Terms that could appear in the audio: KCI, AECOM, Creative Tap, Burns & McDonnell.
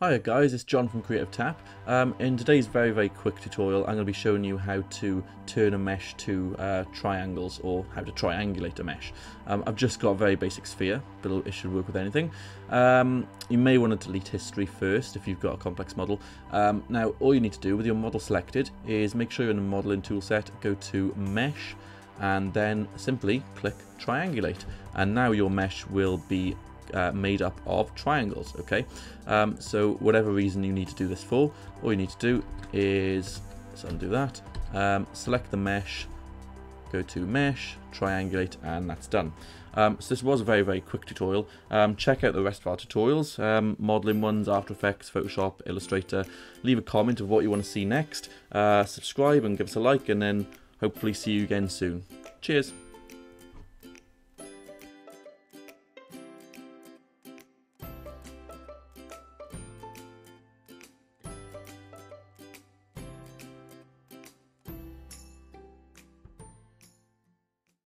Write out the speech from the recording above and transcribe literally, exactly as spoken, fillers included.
Hi guys, it's John from Creative Tap. Um, in today's very very quick tutorial I'm going to be showing you how to turn a mesh to uh, triangles, or how to triangulate a mesh. Um, I've just got a very basic sphere, but it should work with anything. Um, you may want to delete history first if you've got a complex model. Um, now all you need to do with your model selected is make sure you're in the modeling toolset, go to mesh and then simply click triangulate, and now your mesh will be Uh, made up of triangles. Okay, um, so whatever reason you need to do this for, all you need to do is, let's undo that, um, select the mesh, go to mesh, triangulate, and that's done. Um, so this was a very very quick tutorial. Um, check out the rest of our tutorials, um, modeling ones, After Effects, Photoshop, Illustrator. Leave a comment of what you want to see next, uh, subscribe and give us a like, and then hopefully see you again soon. Cheers.